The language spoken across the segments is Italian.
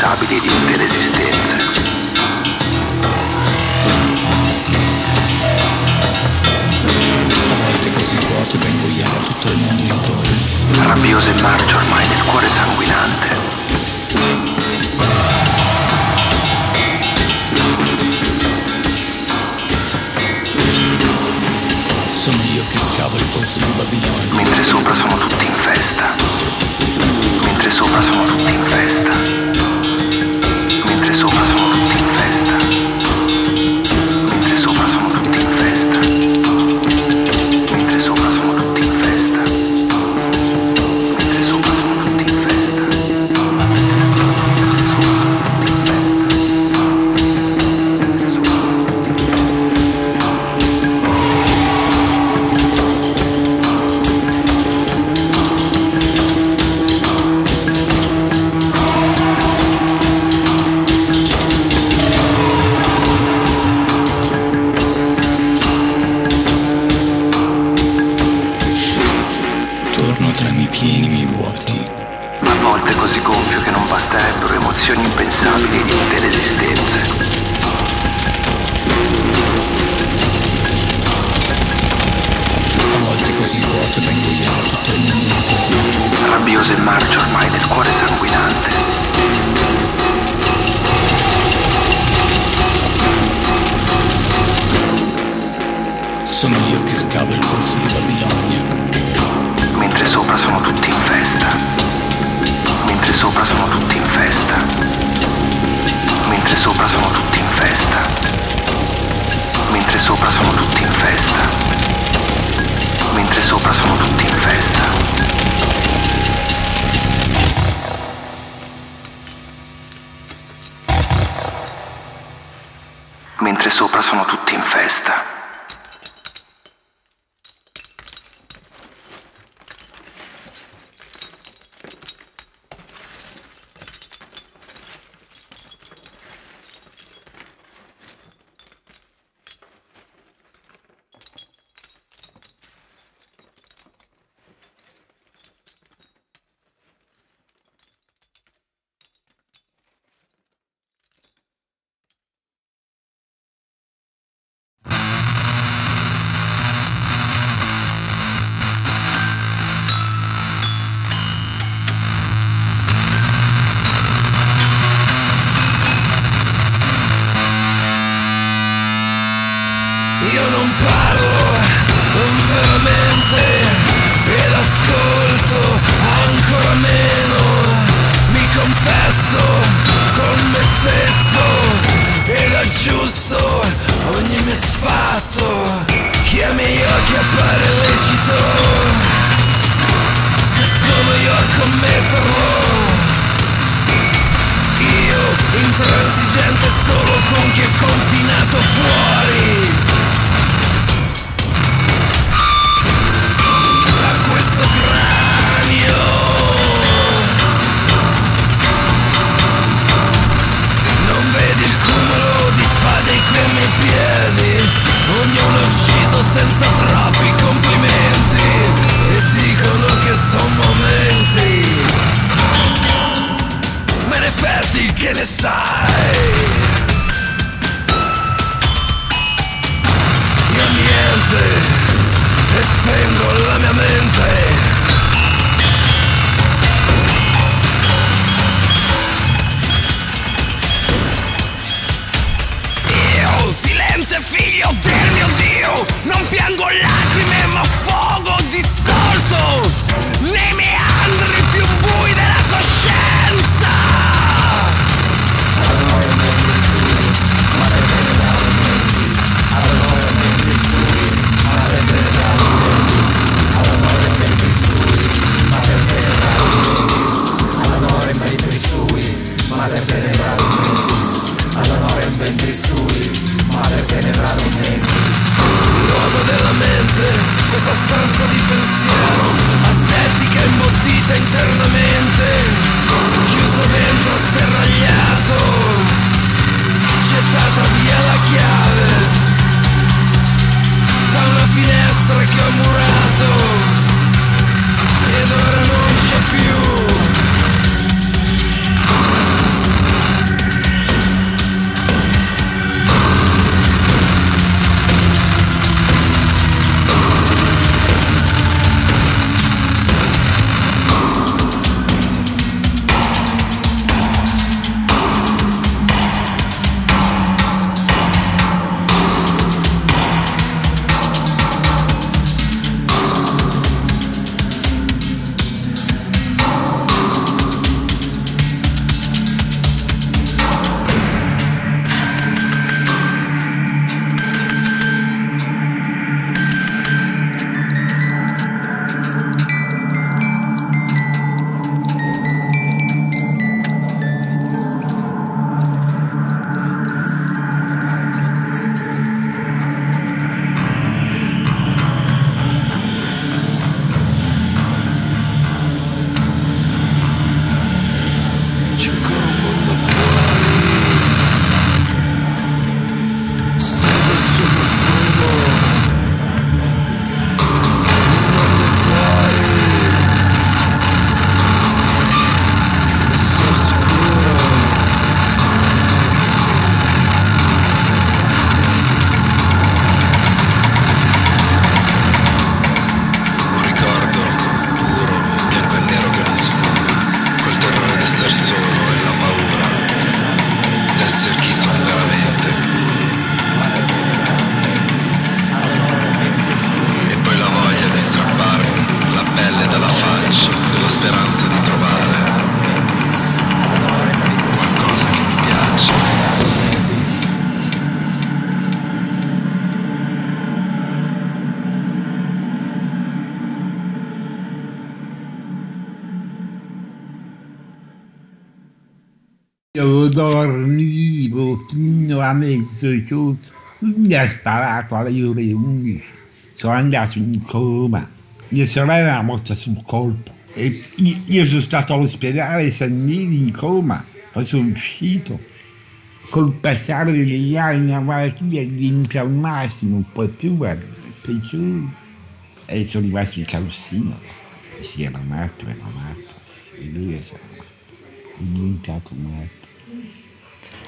indispensabili di tutte le esistenze. La morte così forte da ingoiare tutto il mondo intorno. Rabbioso e marcio ormai del cuore sanguinante. Sono io che scavo il pozzo di Babilonia. Mentre sopra sono tutti in festa. Mentre sopra sono tutti in festa. Mentre sopra sono tutti in festa. Mentre sopra sono tutti in festa. Mentre sopra sono tutti in festa. Mentre sopra sono tutti in festa. Mentre sopra sono tutti in festa. Mentre sopra sono tutti in festa. Basterebbero emozioni impensabili di tutte le esistenze. A volte così vuoto da ingoiare tutto il mondo. Rabbioso e marcio ormai del cuore sanguinante. Sono io che scavo il pozzo di Babilonia. Mentre sopra sono tutti in festa. Mentre sopra sono tutti in festa. Mentre sopra sono tutti in festa. Mentre sopra sono tutti in festa. Mentre sopra sono tutti in festa. Mentre sopra sono tutti in festa. Ed ora non c'è più. Io dormivo fino a mezzogiorno, mi ha sparato alle ore 11, sono andato in coma, mia sorella è morta sul colpo e io sono stato all'ospedale 6 mesi in coma, poi sono uscito. Col passare degli anni la malattia diventa al massimo, un po' più, guarda, peggiore. E sono rimasto in calustino, si era matto, e lui è diventato matto.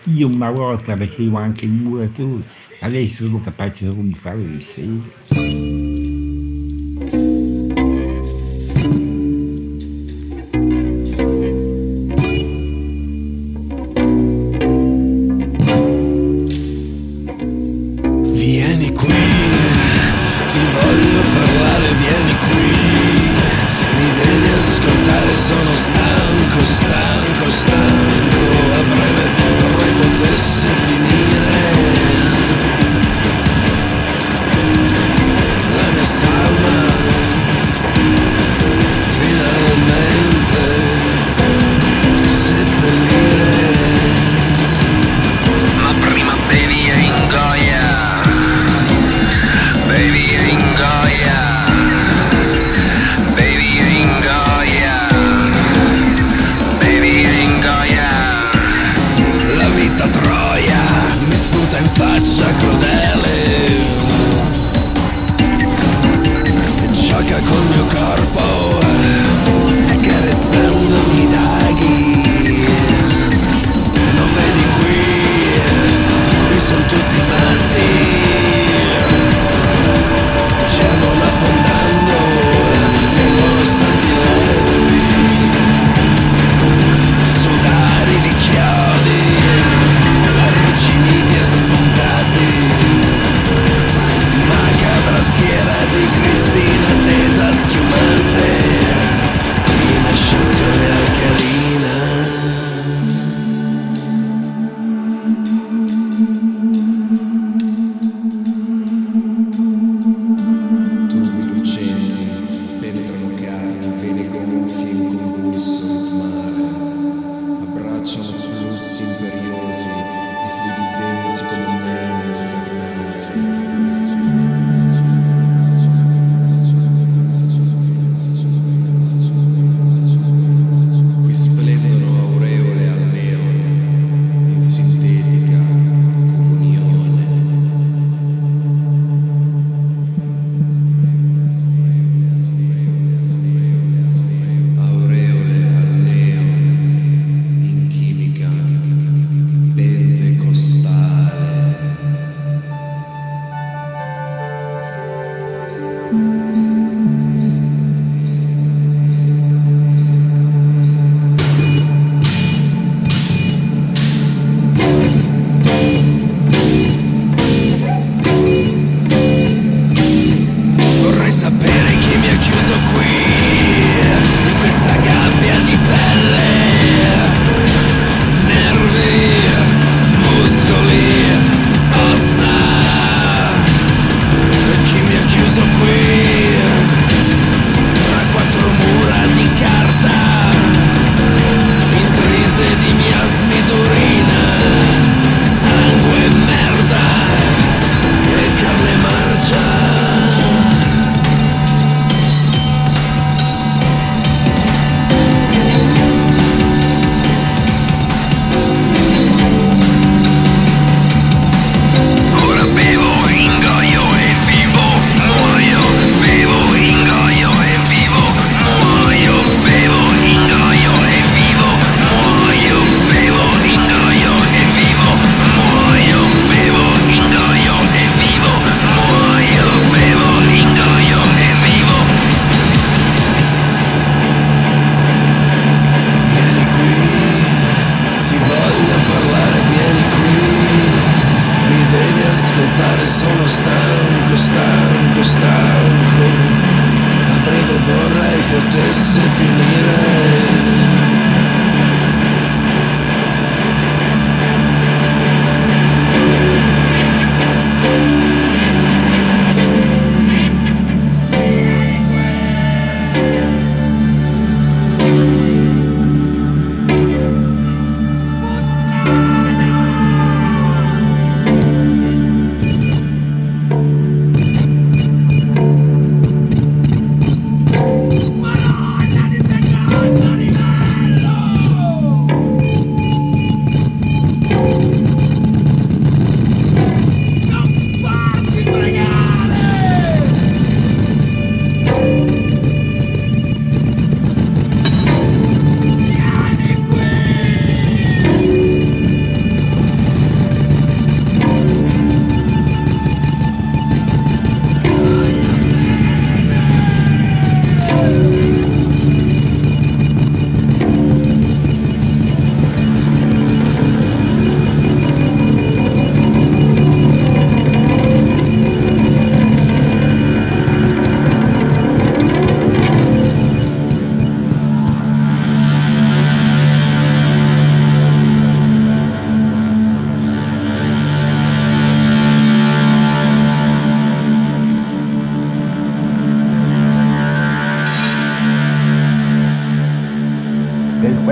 Io una volta facevo anche il muratore, adesso sono capace solo di fare le sere.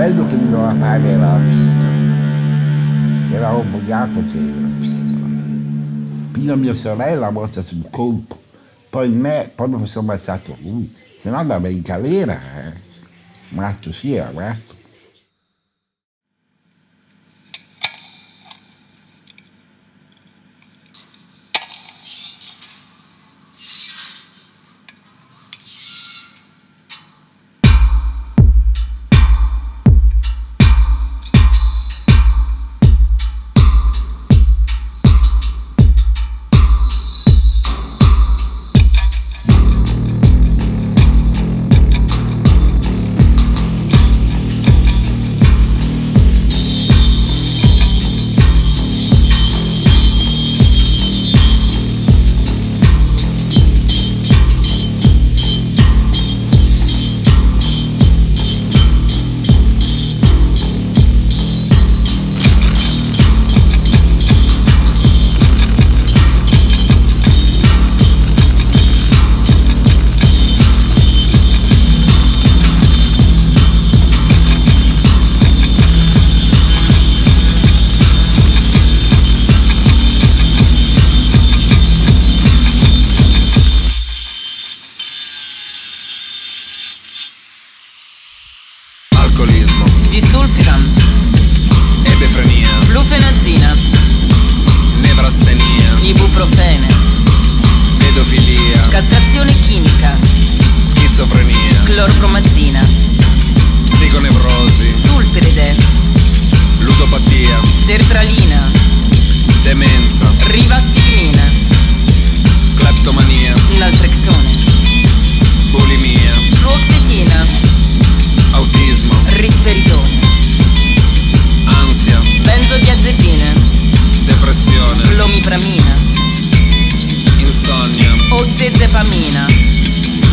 bello che non la pagava la vita, era obbligato che era la vita. Prima mia sorella ha morto sul colpo, poi me, poi mi sono ammazzato lui, se no andava in galera, Matto sì, era matto. Disulfiram, ebefrenia, flufenazina, nevrastenia, ibuprofene, pedofilia, cassazione chimica, schizofrenia, clorpromazina, psiconevrosi, sulpiride, ludopatia, sertralina, demenza, rivastigmina, cleptomania, naltrexone, bulimia, fluoxetina, autismo, risperidone, ansia, benzodiazepine, depressione, clomipramina, insonnia, oxazepamina,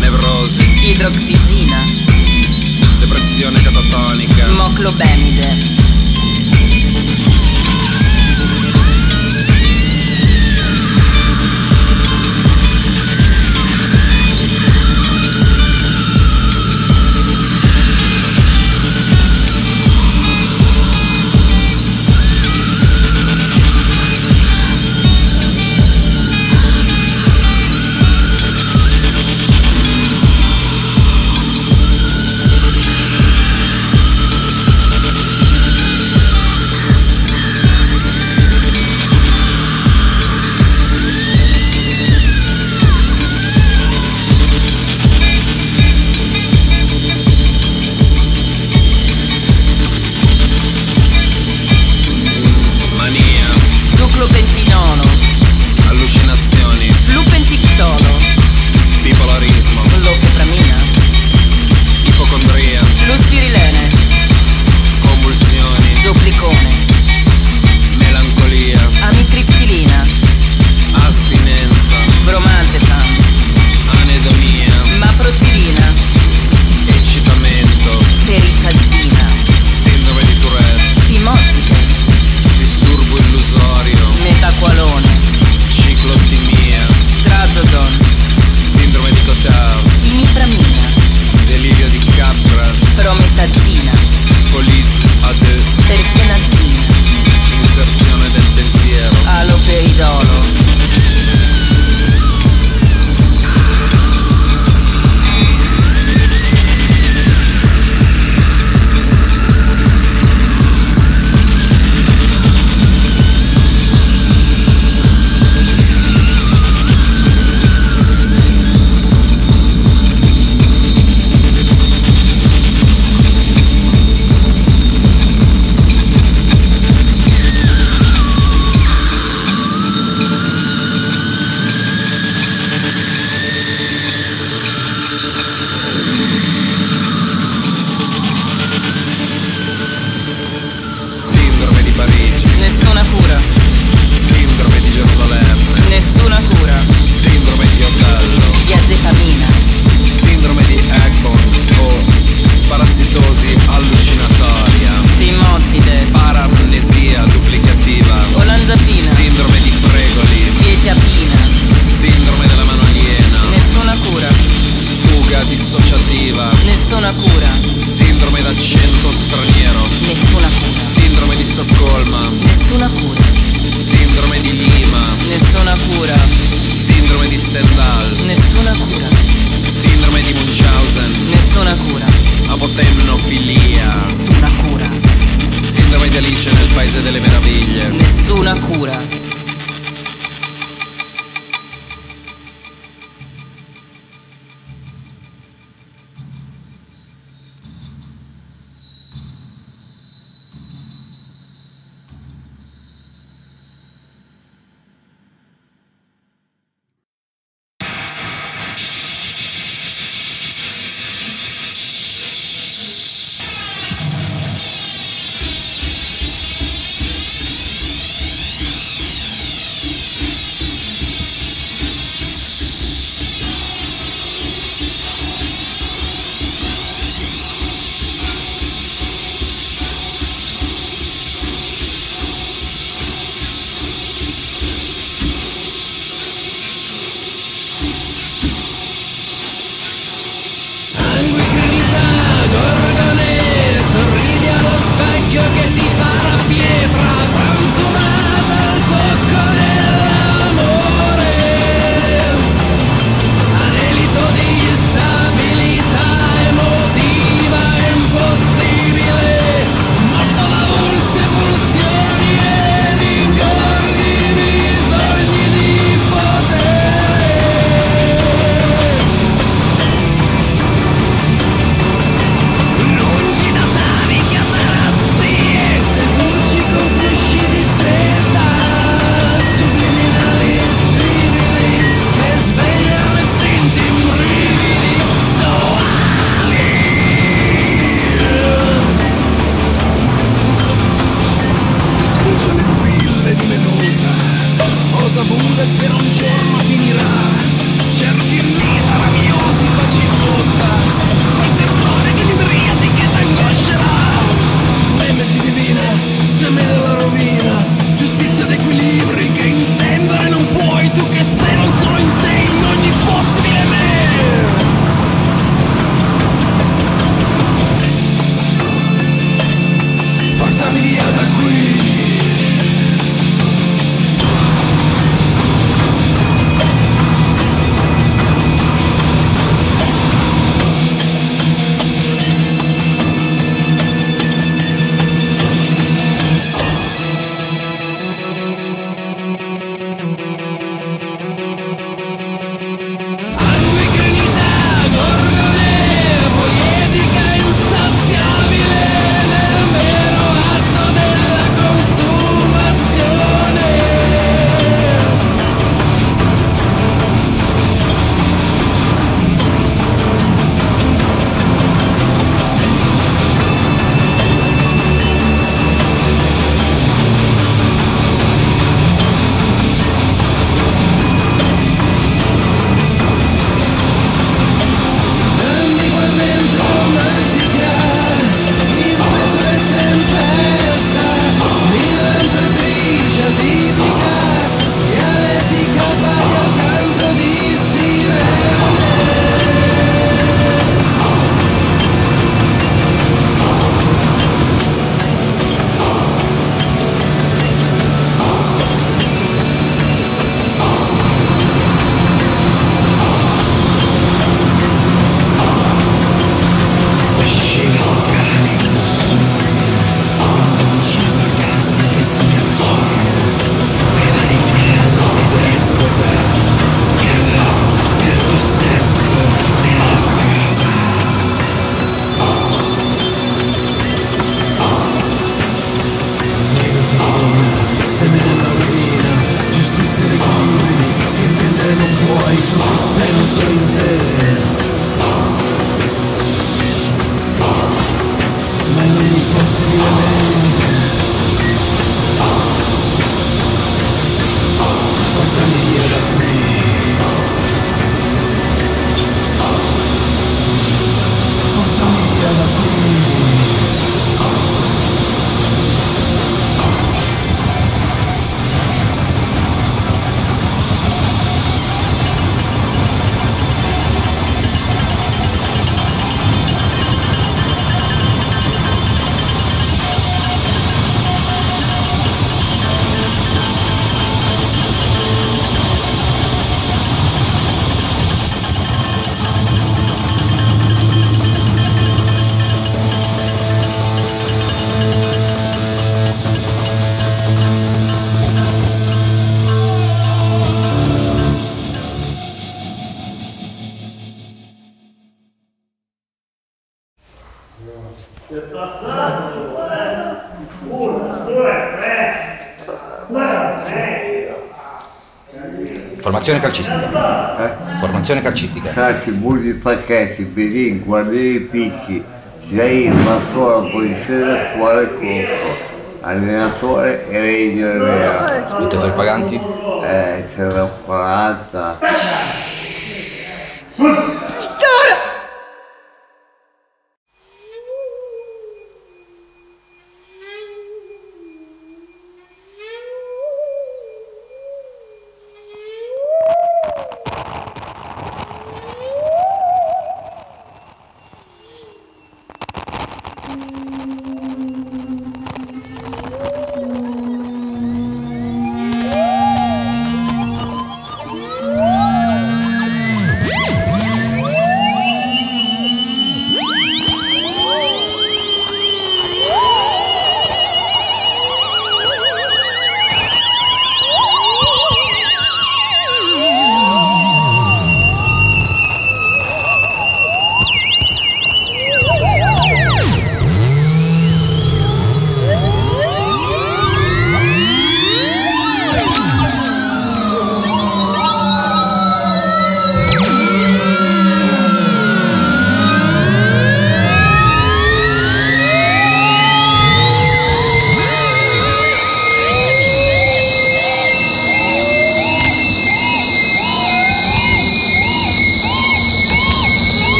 nevrosi, idroxizina, depressione catatonica, moclobemide. Dissociativa, nessuna cura, sindrome da 100 stranieri. Nessuna cura. Sindrome di Lima. Nessuna cura. Sindrome di Stendhal. Nessuna cura. Sindrome di Munchausen. Nessuna cura. Apotemnofilia. Nessuna cura. Sindrome di Alice nel Paese delle Meraviglie. Nessuna cura. è passato 1, 2, 3, 4, 6. Formazione calcistica. Formazione calcistica. Calci, buchi, pacchetti, pedini, guardieri, picchi, Jair, Mazzola, polizia della scuola e corso. Allenatore e Regno Herrera. Spettatore paganti? C'era 40.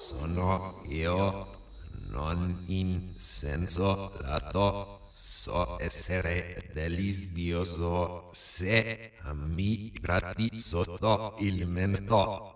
Sono io, non in senso lato, so essere delizioso se ammirati sotto il mento.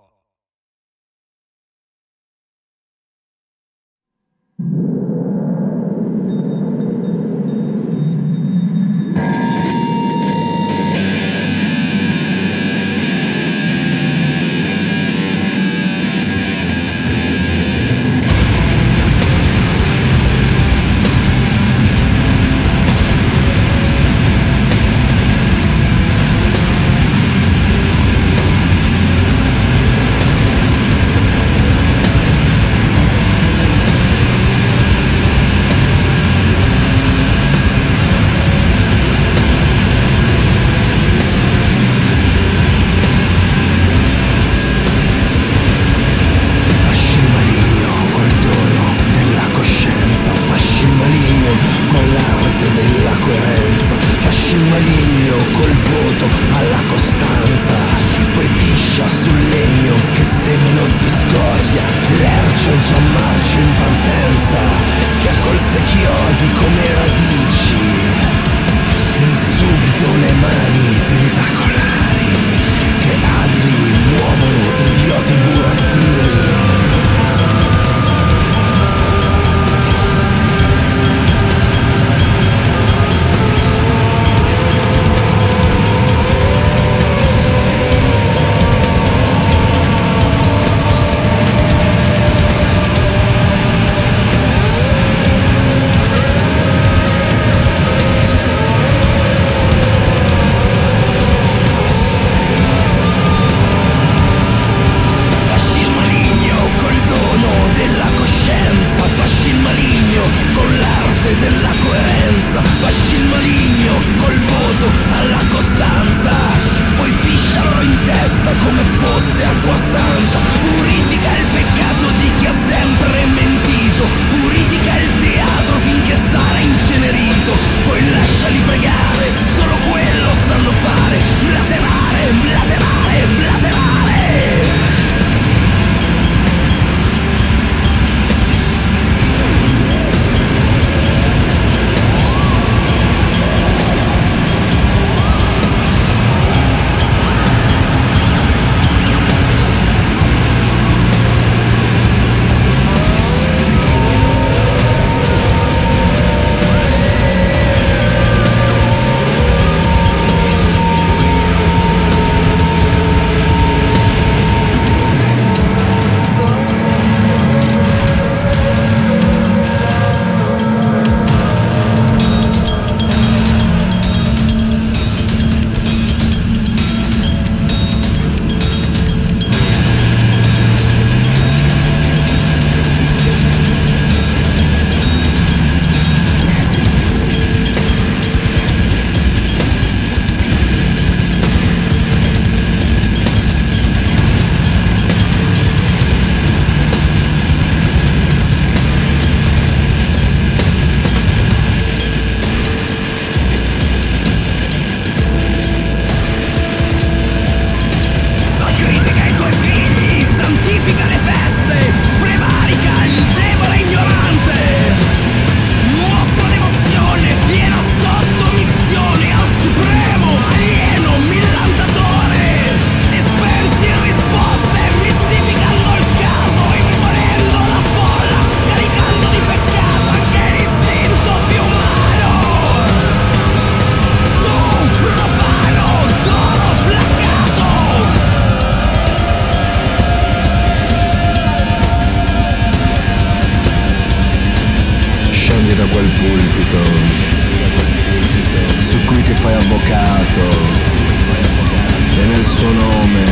questo nome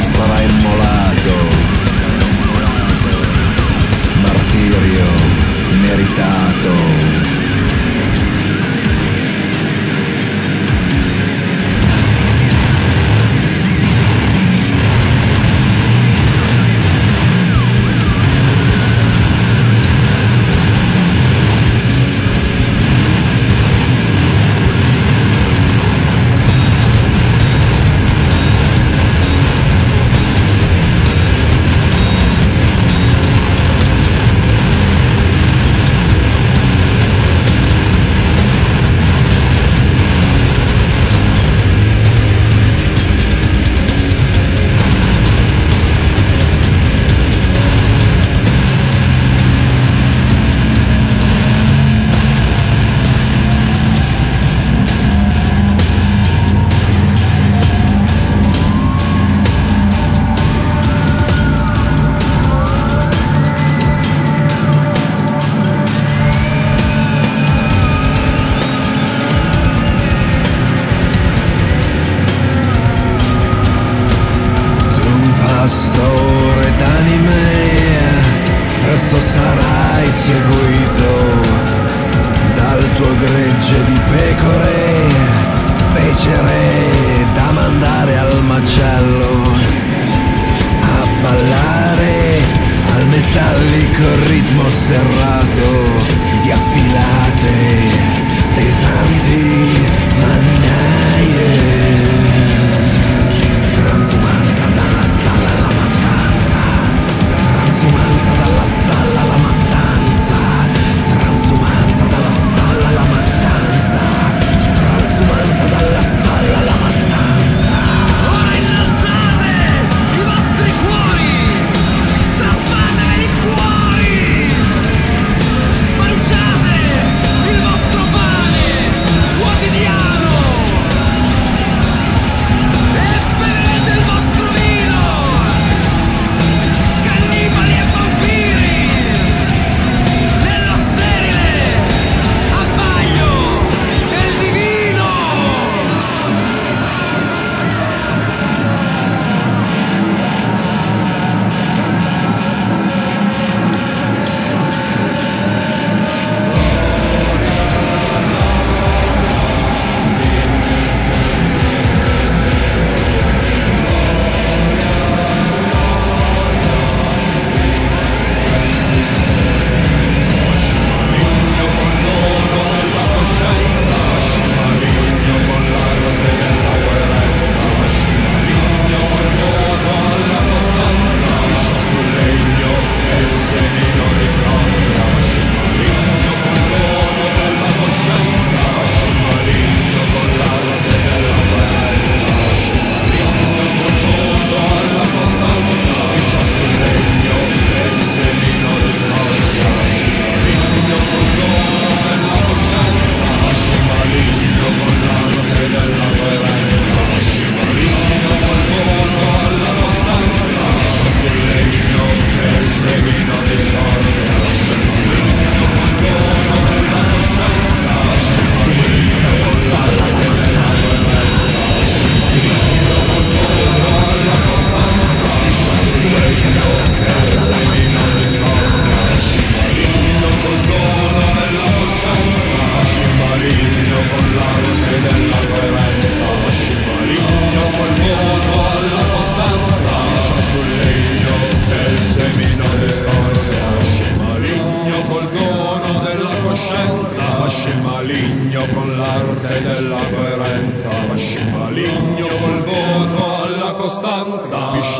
sarà immolato, martirio meritato. Pastore d'anime, presto sarai seguito dal tuo gregge di pecore, becere da mandare al macello, a ballare al metallico ritmo serrato di affilate pesanti mannaie. Transumanza dalla stalla alla mattanza, transumanza dalla stalla alla mattanza, transumanza dalla stalla alla mattanza, transumanza dalla stalla alla mattanza. Ora innalzate i vostri cuori, stampatene i cuori, mangiate il vostro pane quotidiano e bevete il vostro vino, cannibali e vampiri, nello sterile abbaglio del divino.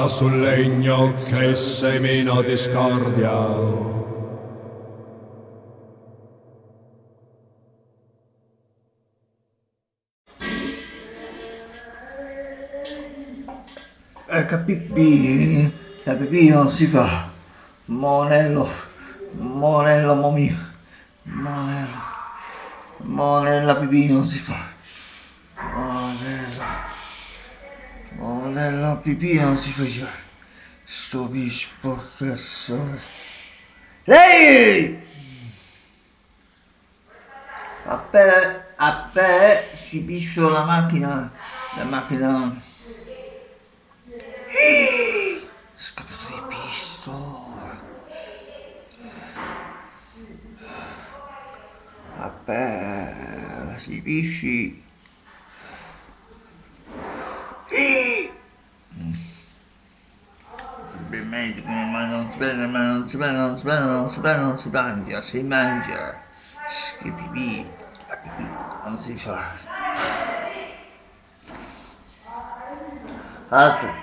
Sul legno che semina discordia. Capipì, capipì non si fa. Monello, monello momì, monello, monella pipì non si fa. Monella pipì non si faceva, sto bispo cazzone. Ehi! Appena si pisciò la macchina la macchina scappato di pistola. Vabbè, si pisci. Ovviamente come mai non si mangia, non si mangia, si mangia. Che pipì, la pipì non si fa. Alzati,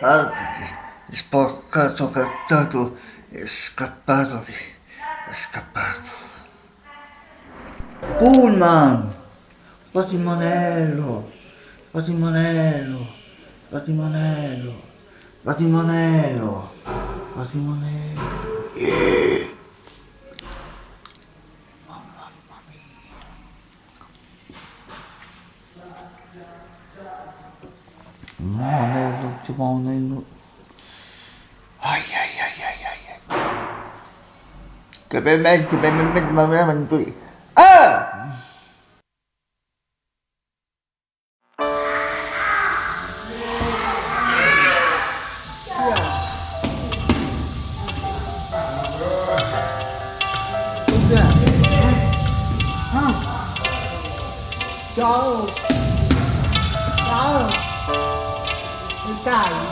alzati, sporcato, cattato, è scappato. Pullman, Batimonello. Yeah. No, non è l'ultimo, non è l'ultimo. Ai. Che per me, ma veramente così. Ah! Ciao! Dai!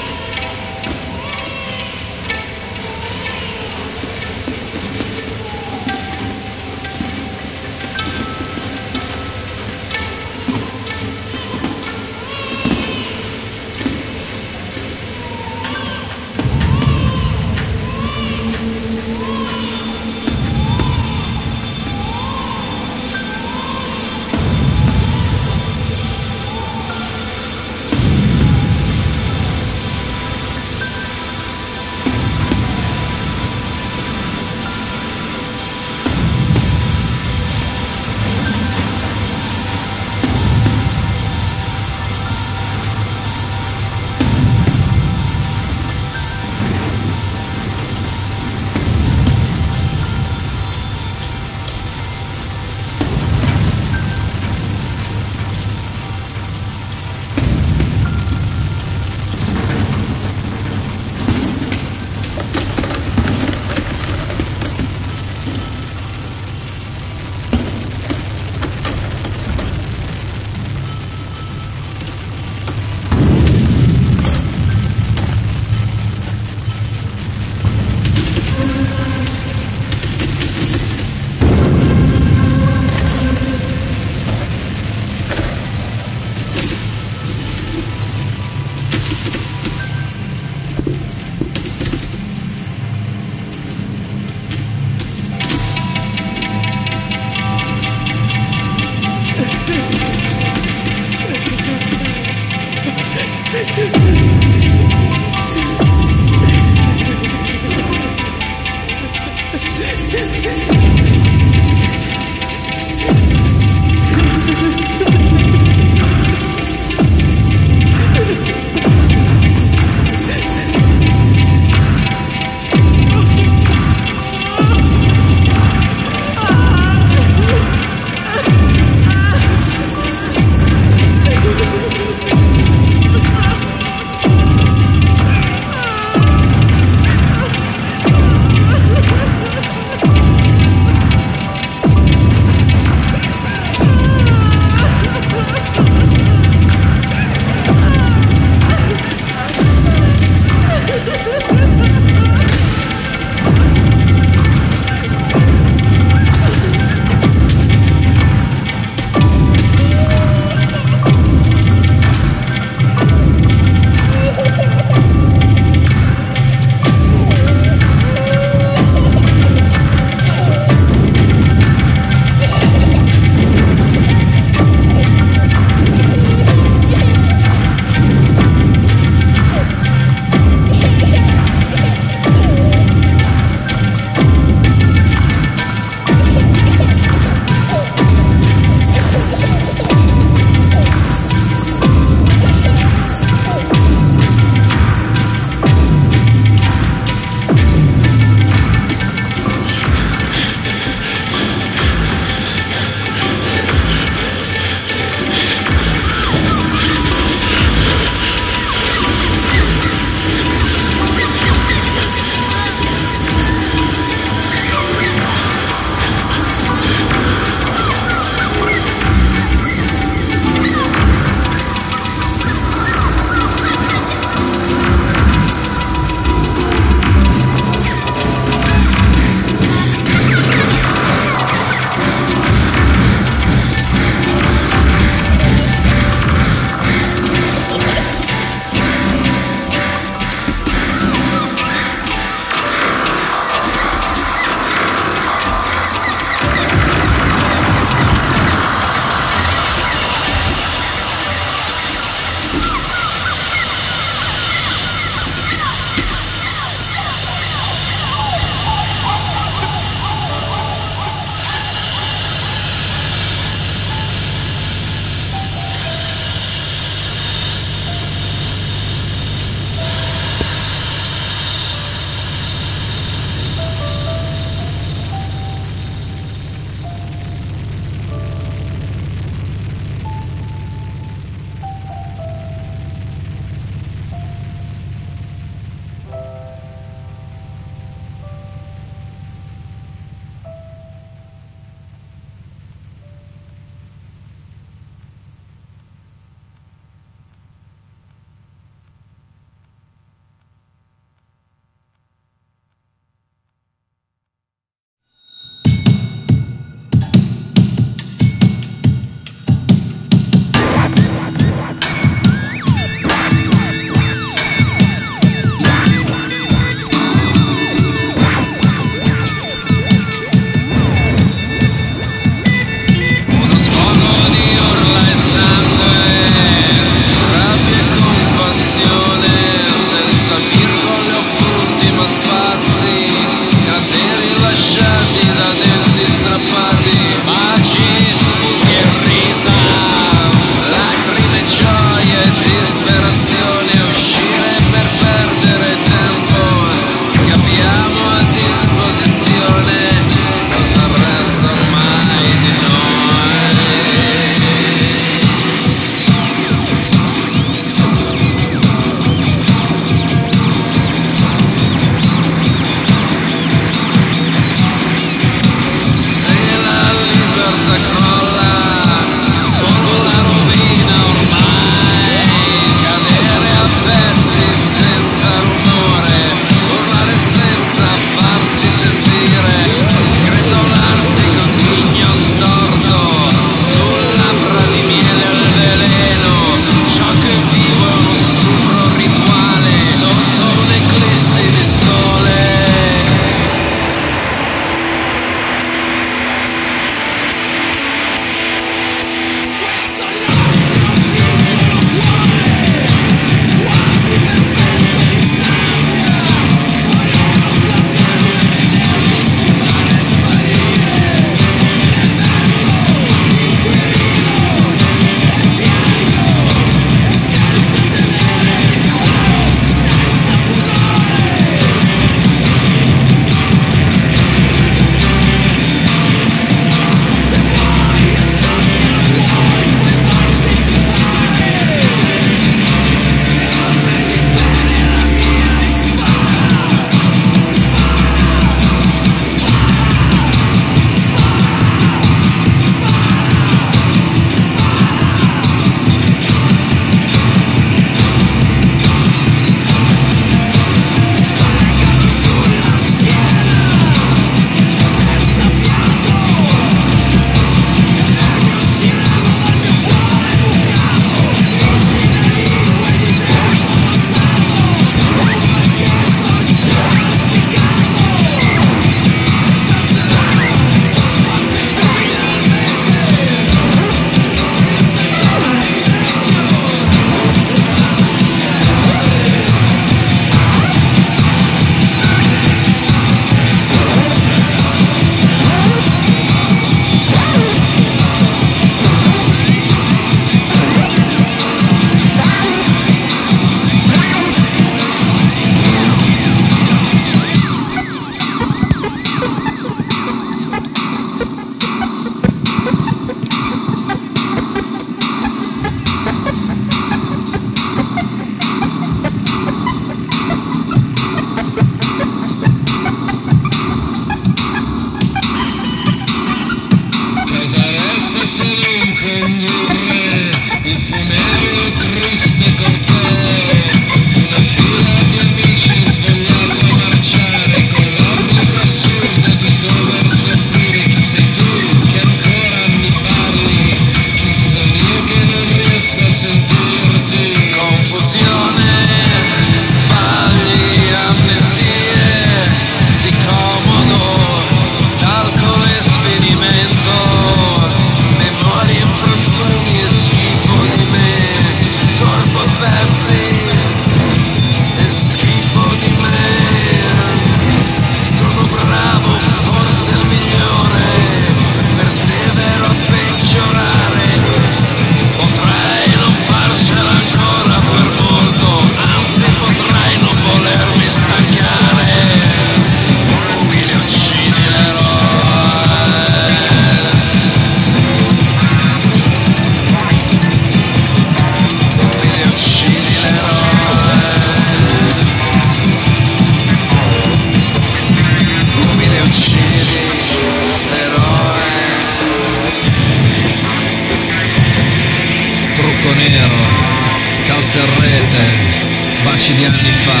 Baci di anni fa,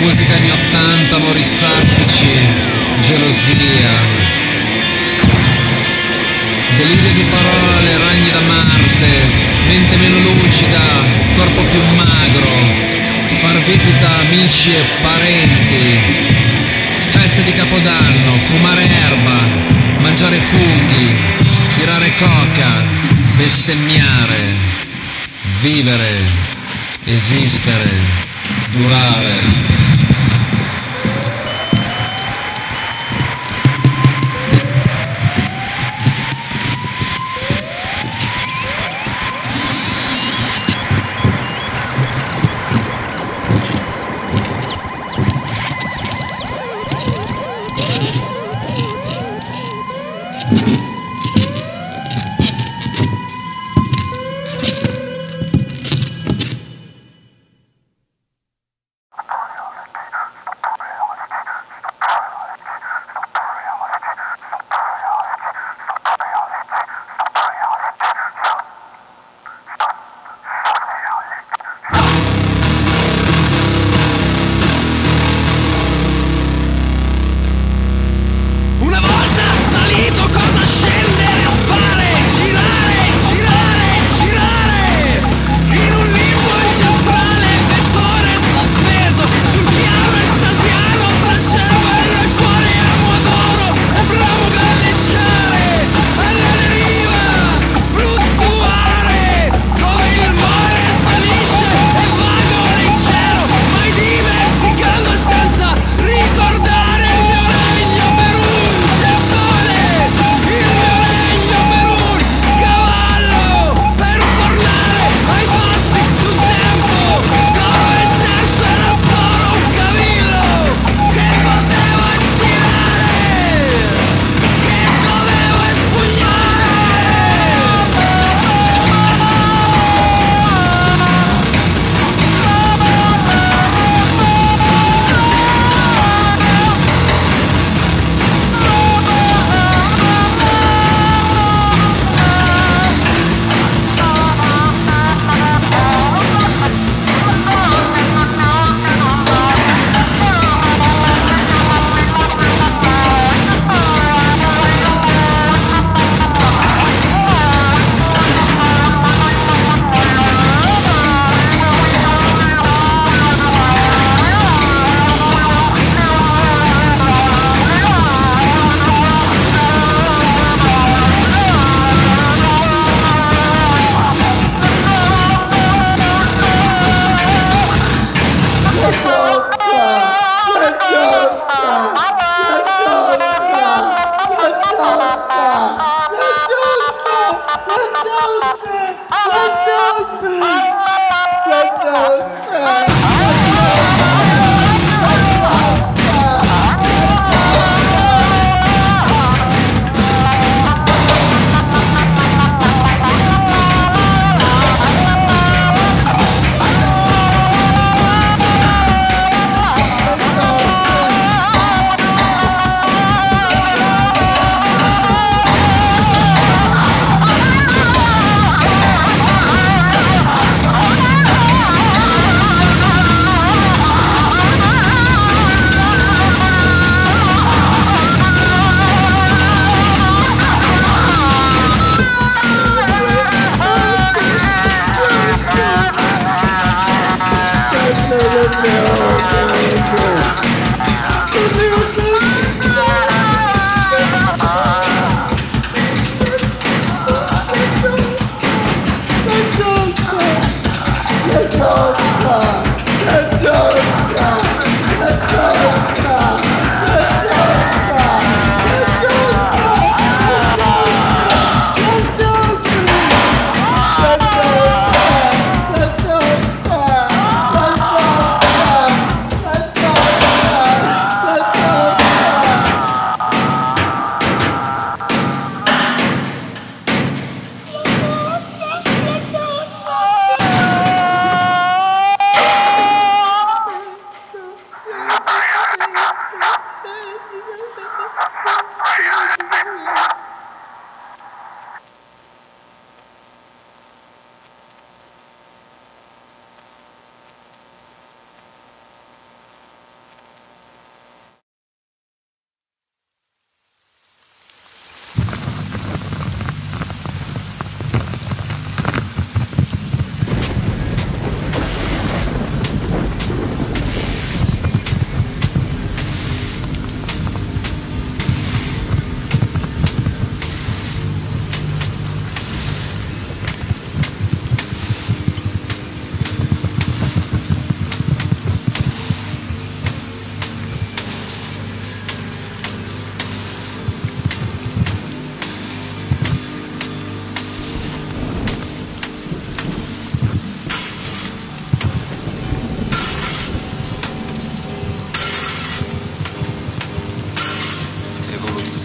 musica anni 80, amori saffici, gelosia, delirio di parole, ragni da Marte, mente meno lucida, corpo più magro, far visita a amici e parenti, feste di Capodanno, fumare erba, mangiare funghi, tirare coca, bestemmiare, vivere, esistere, durare.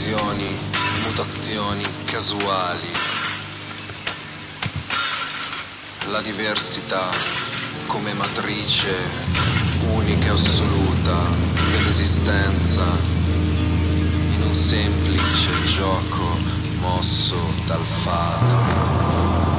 esplosioni, mutazioni casuali. La diversità come matrice unica e assoluta dell'esistenza in un semplice gioco mosso dal fato.